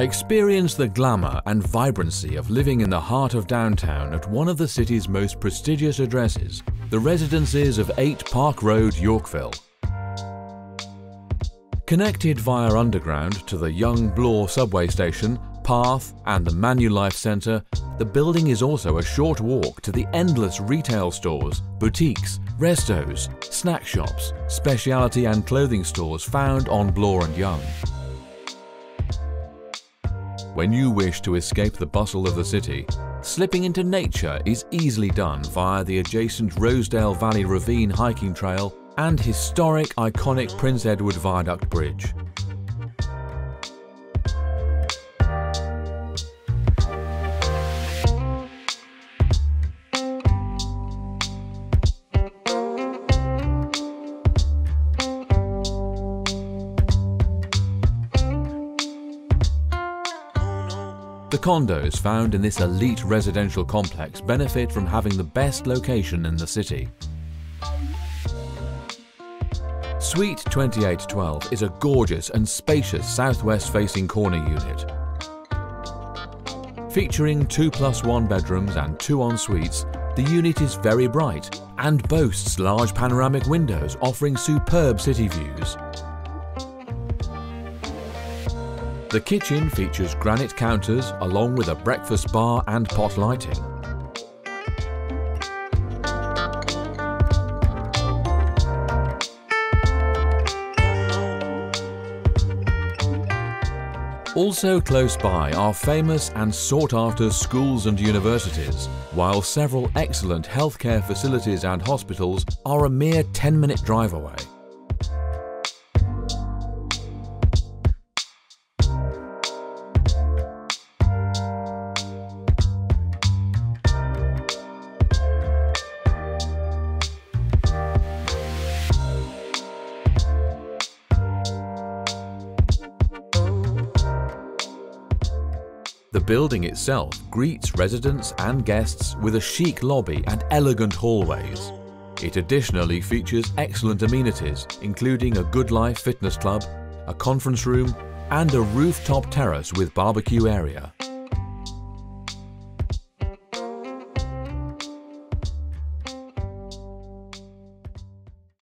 Experience the glamour and vibrancy of living in the heart of downtown at one of the city's most prestigious addresses, the residences of 8 Park Road, Yorkville. Connected via underground to the Yonge-Bloor subway station, path and the Manulife Centre, the building is also a short walk to the endless retail stores, boutiques, restos, snack shops, specialty and clothing stores found on Bloor and Yonge. When you wish to escape the bustle of the city, slipping into nature is easily done via the adjacent Rosedale Valley Ravine Hiking Trail and historic iconic Prince Edward Viaduct Bridge. The condos found in this elite residential complex benefit from having the best location in the city. Suite 2812 is a gorgeous and spacious southwest-facing corner unit. Featuring 2+1 bedrooms and 2 en-suites, the unit is very bright and boasts large panoramic windows offering superb city views. The kitchen features granite counters along with a breakfast bar and pot lighting. Also close by are famous and sought-after schools and universities, while several excellent healthcare facilities and hospitals are a mere 10-minute drive away. The building itself greets residents and guests with a chic lobby and elegant hallways. It additionally features excellent amenities, including a Good Life fitness club, a conference room, and a rooftop terrace with barbecue area.